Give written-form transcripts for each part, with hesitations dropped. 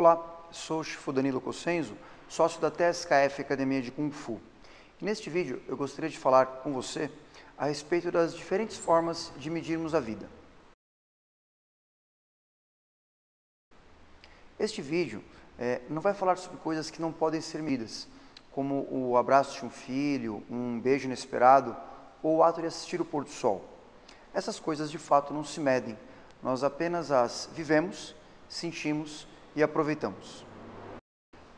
Olá, sou o Sifu Danilo Cossenzo, sócio da TSKF Academia de Kung Fu. E neste vídeo eu gostaria de falar com você a respeito das diferentes formas de medirmos a vida. Este vídeo não vai falar sobre coisas que não podem ser medidas, como o abraço de um filho, um beijo inesperado ou o ato de assistir o pôr do sol. Essas coisas de fato não se medem, nós apenas as vivemos, sentimos e aproveitamos.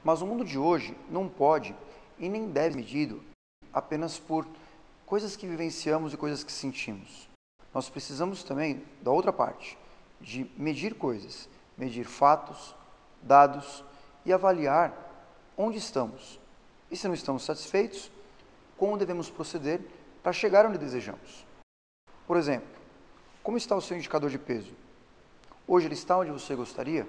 Mas o mundo de hoje não pode e nem deve ser medido apenas por coisas que vivenciamos e coisas que sentimos. Nós precisamos também da outra parte, de medir coisas, medir fatos, dados e avaliar onde estamos. E se não estamos satisfeitos, como devemos proceder para chegar onde desejamos. Por exemplo, como está o seu indicador de peso? Hoje ele está onde você gostaria?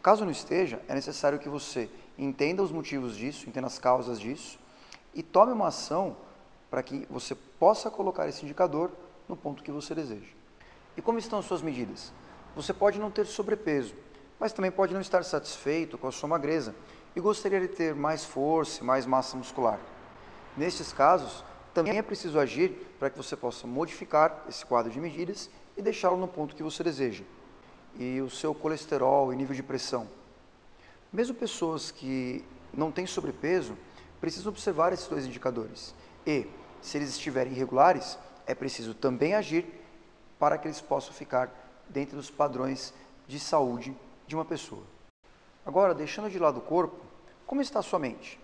Caso não esteja, é necessário que você entenda os motivos disso, entenda as causas disso e tome uma ação para que você possa colocar esse indicador no ponto que você deseja. E como estão as suas medidas? Você pode não ter sobrepeso, mas também pode não estar satisfeito com a sua magreza e gostaria de ter mais força, mais massa muscular. Nestes casos, também é preciso agir para que você possa modificar esse quadro de medidas e deixá-lo no ponto que você deseja. E o seu colesterol e nível de pressão. Mesmo pessoas que não têm sobrepeso, precisam observar esses dois indicadores. E, se eles estiverem irregulares, é preciso também agir para que eles possam ficar dentro dos padrões de saúde de uma pessoa. Agora, deixando de lado o corpo, como está a sua mente?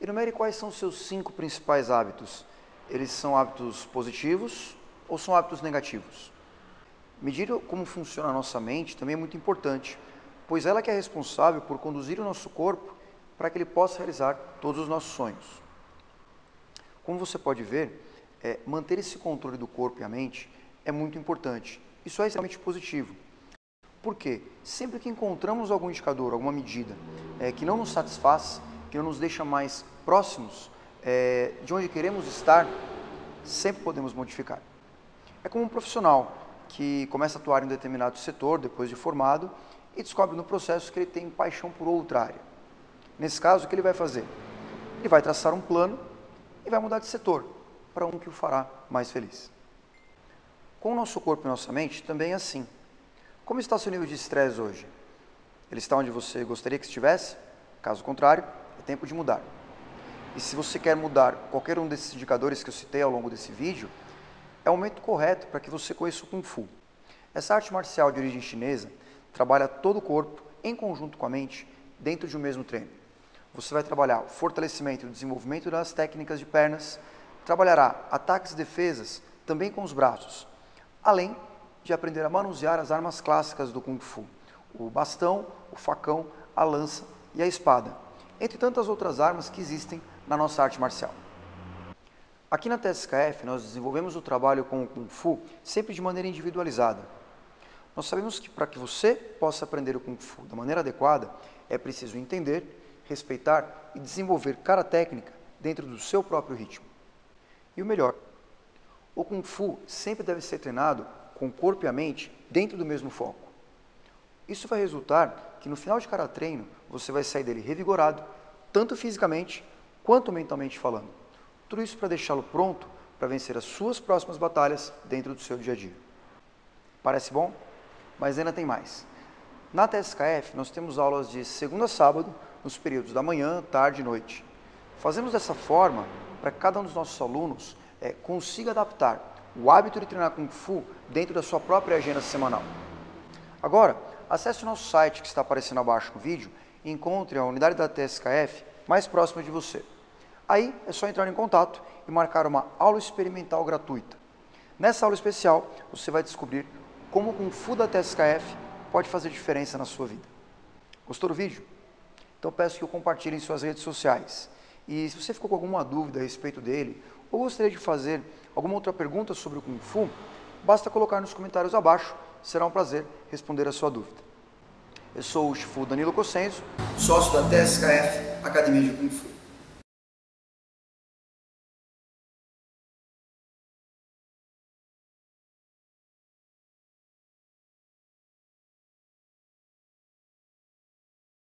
Enumere quais são os seus 5 principais hábitos. Eles são hábitos positivos ou são hábitos negativos? Medir como funciona a nossa mente também é muito importante, pois ela que é responsável por conduzir o nosso corpo para que ele possa realizar todos os nossos sonhos. Como você pode ver, manter esse controle do corpo e a mente é muito importante. Isso é extremamente positivo. Por quê? Sempre que encontramos algum indicador, alguma medida que não nos satisfaz, que não nos deixa mais próximos de onde queremos estar, sempre podemos modificar. É como um profissional que começa a atuar em um determinado setor depois de formado e descobre no processo que ele tem paixão por outra área. Nesse caso, o que ele vai fazer? Ele vai traçar um plano e vai mudar de setor para um que o fará mais feliz. Com o nosso corpo e nossa mente, também é assim. Como está o seu nível de estresse hoje? Ele está onde você gostaria que estivesse? Caso contrário, é tempo de mudar. E se você quer mudar qualquer um desses indicadores que eu citei ao longo desse vídeo, é o momento correto para que você conheça o Kung Fu. Essa arte marcial de origem chinesa trabalha todo o corpo em conjunto com a mente dentro de um mesmo treino. Você vai trabalhar o fortalecimento e o desenvolvimento das técnicas de pernas, trabalhará ataques e defesas também com os braços, além de aprender a manusear as armas clássicas do Kung Fu, o bastão, o facão, a lança e a espada, entre tantas outras armas que existem na nossa arte marcial. Aqui na TSKF, nós desenvolvemos o trabalho com o Kung Fu sempre de maneira individualizada. Nós sabemos que para que você possa aprender o Kung Fu da maneira adequada, é preciso entender, respeitar e desenvolver cada técnica dentro do seu próprio ritmo. E o melhor, o Kung Fu sempre deve ser treinado com o corpo e a mente dentro do mesmo foco. Isso vai resultar que no final de cada treino, você vai sair dele revigorado, tanto fisicamente quanto mentalmente falando. Tudo isso para deixá-lo pronto para vencer as suas próximas batalhas dentro do seu dia a dia. Parece bom? Mas ainda tem mais. Na TSKF, nós temos aulas de segunda a sábado, nos períodos da manhã, tarde e noite. Fazemos dessa forma para que cada um dos nossos alunos consiga adaptar o hábito de treinar Kung Fu dentro da sua própria agenda semanal. Agora, acesse o nosso site que está aparecendo abaixo no vídeo e encontre a unidade da TSKF mais próxima de você. Aí é só entrar em contato e marcar uma aula experimental gratuita. Nessa aula especial, você vai descobrir como o Kung Fu da TSKF pode fazer diferença na sua vida. Gostou do vídeo? Então peço que o compartilhe em suas redes sociais. E se você ficou com alguma dúvida a respeito dele, ou gostaria de fazer alguma outra pergunta sobre o Kung Fu, basta colocar nos comentários abaixo, será um prazer responder a sua dúvida. Eu sou o Sifu Danilo Cossenzo, sócio da TSKF Academia de Kung Fu.